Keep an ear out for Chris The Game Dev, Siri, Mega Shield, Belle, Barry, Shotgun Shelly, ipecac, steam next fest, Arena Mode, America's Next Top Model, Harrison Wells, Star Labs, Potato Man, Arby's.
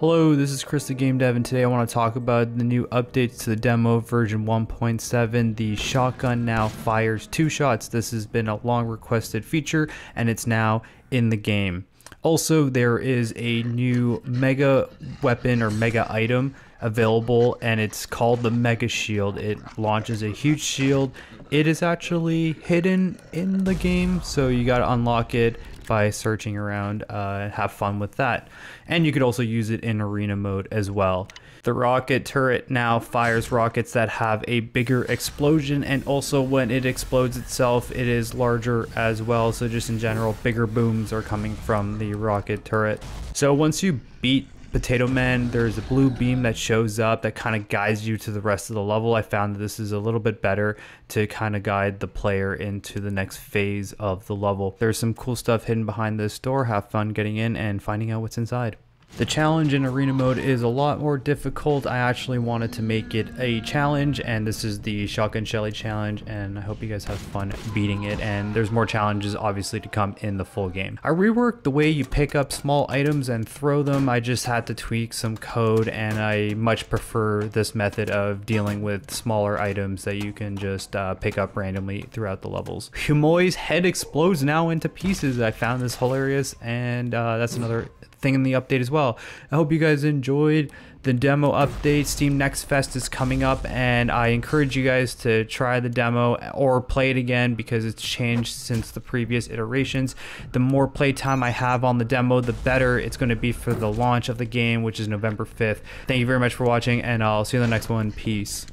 Hello, this is Chris the Game Dev, and today I want to talk about the new updates to the demo version 1.7. The shotgun now fires two shots. This has been a long requested feature, and it's now in the game. Also, there is a new mega weapon or mega item available, and it's called the Mega Shield. It launches a huge shield. It is actually hidden in the game, so you gotta unlock it by searching around and have fun with that. And you could also use it in arena mode as well. The rocket turret now fires rockets that have a bigger explosion, and also when it explodes itself, it is larger as well. So just in general, bigger booms are coming from the rocket turret. So once you beat Potato Man, there's a blue beam that shows up that kind of guides you to the rest of the level. I found that this is a little bit better to kind of guide the player into the next phase of the level. There's some cool stuff hidden behind this door. Have fun getting in and finding out what's inside. The challenge in arena mode is a lot more difficult. I actually wanted to make it a challenge, and this is the Shotgun Shelly challenge, and I hope you guys have fun beating it. And there's more challenges obviously to come in the full game. I reworked the way you pick up small items and throw them. I just had to tweak some code, and I much prefer this method of dealing with smaller items that you can just pick up randomly throughout the levels. Humoy's head explodes now into pieces. I found this hilarious, and that's another thing in the update as well. I hope you guys enjoyed the demo update. Steam Next Fest is coming up, and I encourage you guys to try the demo or play it again because it's changed since the previous iterations. The more playtime I have on the demo, the better it's going to be for the launch of the game, which is November 5th. Thank you very much for watching, and I'll see you in the next one. Peace.